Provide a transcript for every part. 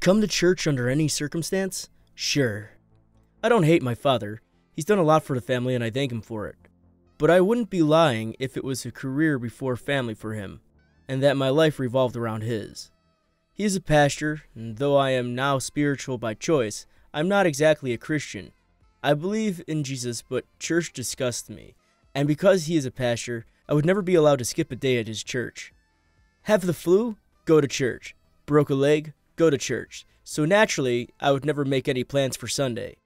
Come to church under any circumstance? Sure. I don't hate my father. He's done a lot for the family and I thank him for it. But I wouldn't be lying if it was a career before family for him, and that my life revolved around his. He is a pastor, and though I am now spiritual by choice, I'm not exactly a Christian. I believe in Jesus, but church disgusts me, and because he is a pastor, I would never be allowed to skip a day at his church. Have the flu? Go to church. Broke a leg? Go to church. So naturally, I would never make any plans for Sunday.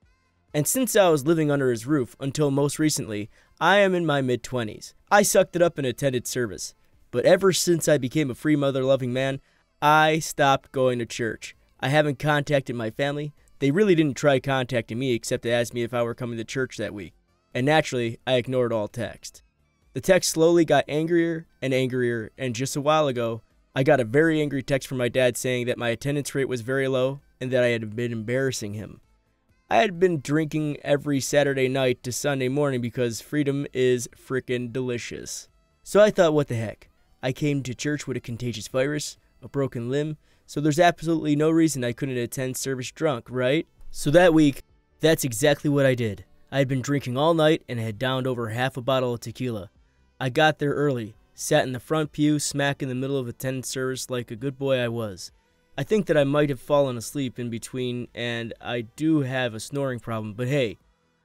And since I was living under his roof until most recently, I am in my mid-20s. I sucked it up and attended service, but ever since I became a free mother-loving man, I stopped going to church. I haven't contacted my family. They really didn't try contacting me except to ask me if I were coming to church that week. And naturally, I ignored all text. The text slowly got angrier and angrier, and just a while ago, I got a very angry text from my dad saying that my attendance rate was very low and that I had been embarrassing him. I had been drinking every Saturday night to Sunday morning because freedom is frickin' delicious. So I thought, what the heck? I came to church with a contagious virus, a broken limb, so there's absolutely no reason I couldn't attend service drunk, right? So that week, that's exactly what I did. I had been drinking all night and had downed over half a bottle of tequila. I got there early, sat in the front pew smack in the middle of attendance service like a good boy I was. I think that I might have fallen asleep in between, and I do have a snoring problem, but hey,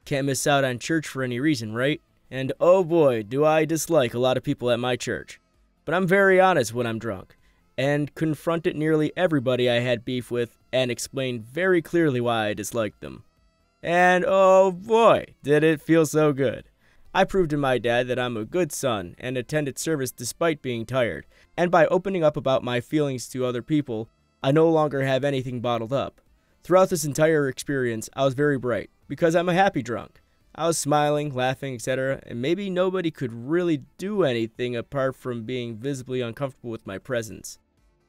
can't miss out on church for any reason, right? And oh boy, do I dislike a lot of people at my church. But I'm very honest when I'm drunk, and confronted nearly everybody I had beef with and explained very clearly why I disliked them. And oh boy, did it feel so good. I proved to my dad that I'm a good son and attended service despite being tired, and by opening up about my feelings to other people, I no longer have anything bottled up. Throughout this entire experience, I was very bright, because I'm a happy drunk. I was smiling, laughing, etc., and maybe nobody could really do anything apart from being visibly uncomfortable with my presence.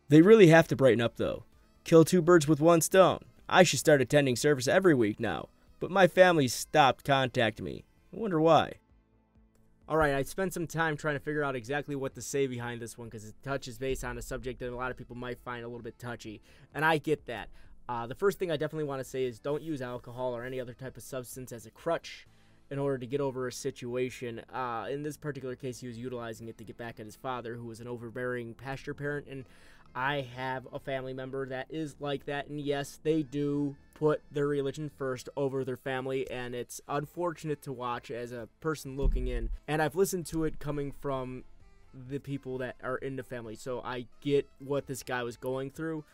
They really have to brighten up though. Kill two birds with one stone. I should start attending service every week now, but my family stopped contacting me. I wonder why. Alright, I spent some time trying to figure out exactly what to say behind this one because it touches base on a subject that a lot of people might find a little bit touchy, and I get that. The first thing I definitely want to say is don't use alcohol or any other type of substance as a crutch in order to get over a situation. In this particular case, he was utilizing it to get back at his father, who was an overbearing pastor parent, and I have a family member that is like that, and yes, they do put their religion first over their family, and it's unfortunate to watch as a person looking in, and I've listened to it coming from the people that are in the family, so I get what this guy was going through.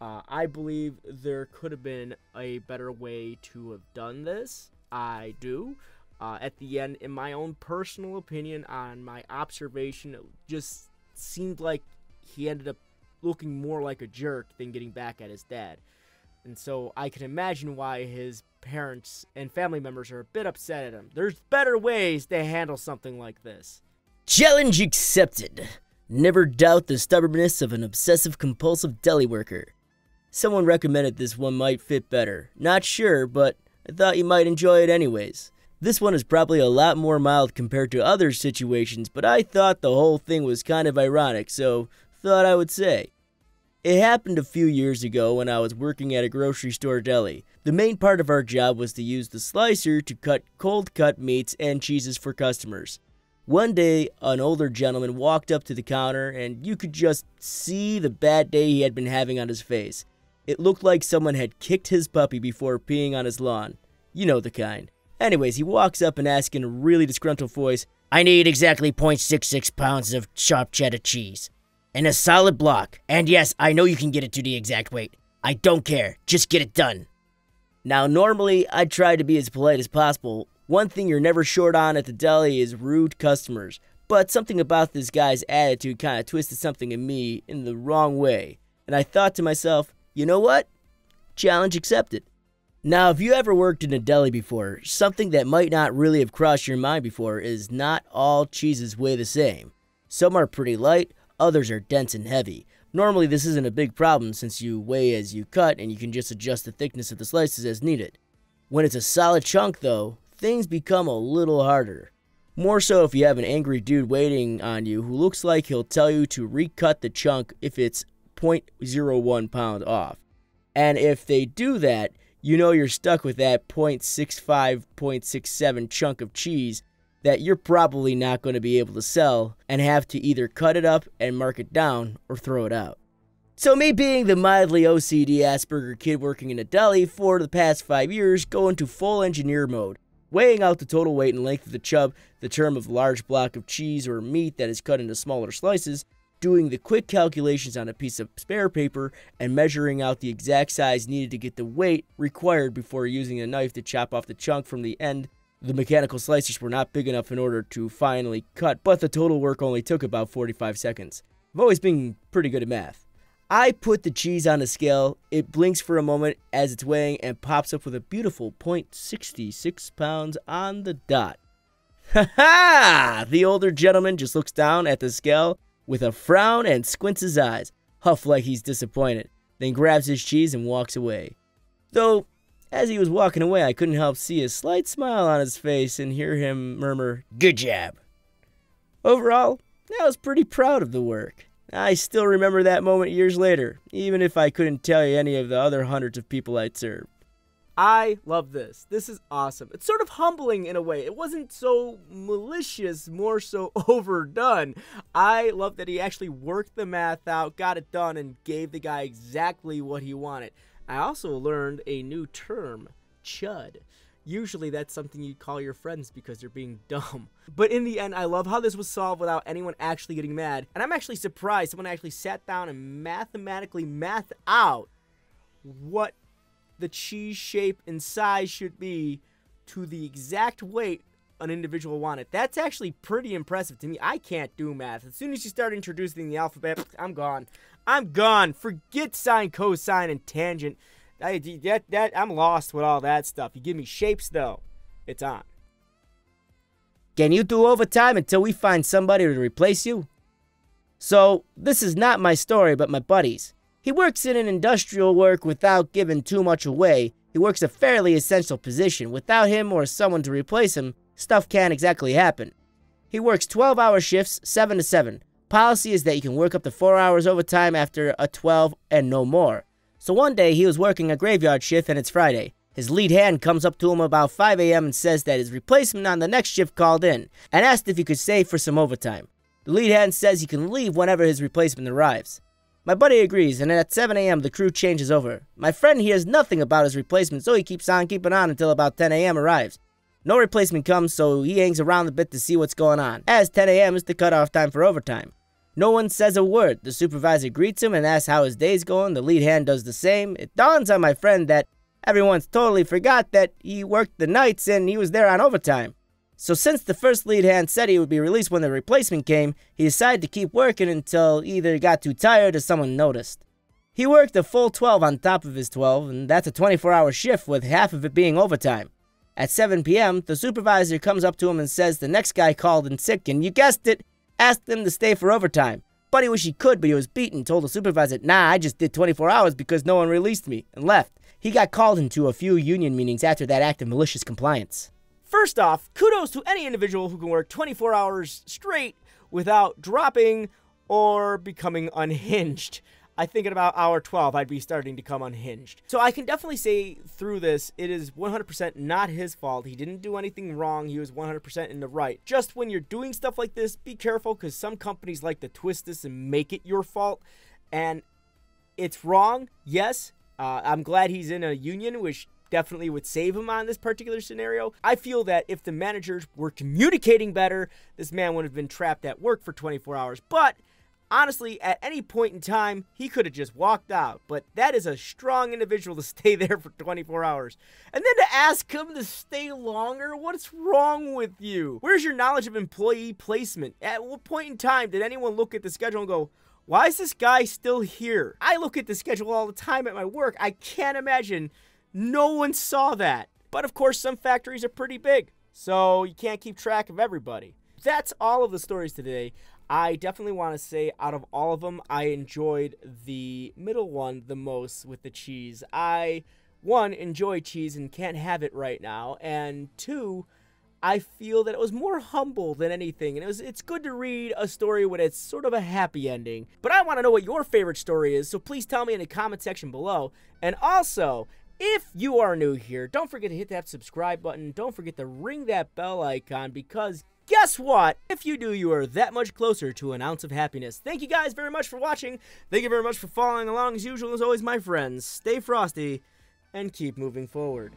I believe there could have been a better way to have done this. I do. At the end, in my own personal opinion, on my observation, it just seemed like he ended up looking more like a jerk than getting back at his dad. And so I can imagine why his parents and family members are a bit upset at him. There's better ways to handle something like this. Challenge accepted. Never doubt the stubbornness of an obsessive-compulsive deli worker. Someone recommended this one might fit better. Not sure, but I thought you might enjoy it anyways. This one is probably a lot more mild compared to other situations, but I thought the whole thing was kind of ironic, so thought I would say. It happened a few years ago when I was working at a grocery store deli. The main part of our job was to use the slicer to cut cold-cut meats and cheeses for customers. One day, an older gentleman walked up to the counter, and you could just see the bad day he had been having on his face. It looked like someone had kicked his puppy before peeing on his lawn. You know the kind. Anyways, he walks up and asks in a really disgruntled voice, "I need exactly 0.66 pounds of chopped cheddar cheese. And a solid block. And yes, I know you can get it to the exact weight. I don't care. Just get it done." Now, normally, I try to be as polite as possible. One thing you're never short on at the deli is rude customers. But something about this guy's attitude kind of twisted something in me in the wrong way. And I thought to myself, you know what? Challenge accepted. Now, if you ever worked in a deli before, something that might not really have crossed your mind before is not all cheeses weigh the same. Some are pretty light. Others are dense and heavy. Normally this isn't a big problem since you weigh as you cut and you can just adjust the thickness of the slices as needed. When it's a solid chunk though, things become a little harder. More so if you have an angry dude waiting on you who looks like he'll tell you to recut the chunk if it's 0.01 pound off. And if they do that, you know you're stuck with that 0.65, 0.67 chunk of cheese that you're probably not going to be able to sell and have to either cut it up and mark it down or throw it out. So me being the mildly OCD Asperger kid working in a deli for the past 5 years, go into full engineer mode, weighing out the total weight and length of the chub, the term of a large block of cheese or meat that is cut into smaller slices, doing the quick calculations on a piece of spare paper, and measuring out the exact size needed to get the weight required before using a knife to chop off the chunk from the end. The mechanical slicers were not big enough in order to finally cut, but the total work only took about 45 seconds. I've always been pretty good at math. I put the cheese on a scale, it blinks for a moment as it's weighing and pops up with a beautiful 0.66 pounds on the dot. Ha ha! The older gentleman just looks down at the scale with a frown and squints his eyes, huff like he's disappointed, then grabs his cheese and walks away. Though, as he was walking away, I couldn't help see a slight smile on his face and hear him murmur, "Good job." Overall, I was pretty proud of the work. I still remember that moment years later, even if I couldn't tell you any of the other hundreds of people I'd served. I love this. This is awesome. It's sort of humbling in a way. It wasn't so malicious, more so overdone. I love that he actually worked the math out, got it done, and gave the guy exactly what he wanted. I also learned a new term, chud. Usually that's something you call your friends because they're being dumb. But in the end, I love how this was solved without anyone actually getting mad. And I'm actually surprised someone actually sat down and mathematically mathed out what the cheese shape and size should be to the exact weight an individual wanted. That's actually pretty impressive to me. I can't do math. As soon as you start introducing the alphabet, I'm gone. I'm gone. Forget sine, cosine, and tangent. I'm lost with all that stuff. You give me shapes, though. It's on. Can you do overtime until we find somebody to replace you? So, this is not my story, but my buddy's. He works in an industrial work without giving too much away. He works a fairly essential position. Without him or someone to replace him, stuff can't exactly happen. He works 12-hour shifts, 7 to 7. Policy is that you can work up to 4 hours overtime after a 12 and no more. So one day, he was working a graveyard shift and it's Friday. His lead hand comes up to him about 5 a.m. and says that his replacement on the next shift called in and asked if he could stay for some overtime. The lead hand says he can leave whenever his replacement arrives. My buddy agrees, and at 7 a.m. the crew changes over. My friend hears nothing about his replacement, so he keeps on keeping on until about 10 a.m. arrives. No replacement comes, so he hangs around a bit to see what's going on, as 10 a.m. is the cutoff time for overtime. No one says a word. The supervisor greets him and asks how his day's going. The lead hand does the same. It dawns on my friend that everyone's totally forgot that he worked the nights and he was there on overtime. So since the first lead hand said he would be released when the replacement came, he decided to keep working until either he got too tired or someone noticed. He worked a full 12 on top of his 12, and that's a 24-hour shift with half of it being overtime. At 7 p.m., the supervisor comes up to him and says the next guy called in sick, and you guessed it, asked him to stay for overtime. Buddy wished he could, but he was beaten, told the supervisor, "Nah, I just did 24 hours because no one released me," and left. He got called into a few union meetings after that act of malicious compliance. First off, kudos to any individual who can work 24 hours straight without dropping or becoming unhinged. I think at about hour 12, I'd be starting to come unhinged. So I can definitely say through this, it is 100% not his fault. He didn't do anything wrong. He was 100% in the right. Just when you're doing stuff like this, be careful, because some companies like to twist this and make it your fault. And it's wrong, yes. I'm glad he's in a union, which definitely would save him on this particular scenario. I feel that if the managers were communicating better, this man would have been trapped at work for 24 hours. But honestly, at any point in time, he could have just walked out, but that is a strong individual to stay there for 24 hours. And then to ask him to stay longer? What's wrong with you? Where's your knowledge of employee placement? At what point in time did anyone look at the schedule and go, "Why is this guy still here?" I look at the schedule all the time at my work. I can't imagine no one saw that. But of course, some factories are pretty big, so you can't keep track of everybody. That's all of the stories today. I definitely want to say out of all of them, I enjoyed the middle one the most with the cheese. I, 1, enjoy cheese and can't have it right now. And 2, I feel that it was more humble than anything, and it's good to read a story when it's sort of a happy ending. But I want to know what your favorite story is, so please tell me in the comment section below. And also, if you are new here, don't forget to hit that subscribe button. Don't forget to ring that bell icon, because guess what? If you do, you are that much closer to an ounce of happiness. Thank you guys very much for watching. Thank you very much for following along as usual. As always, my friends, stay frosty and keep moving forward.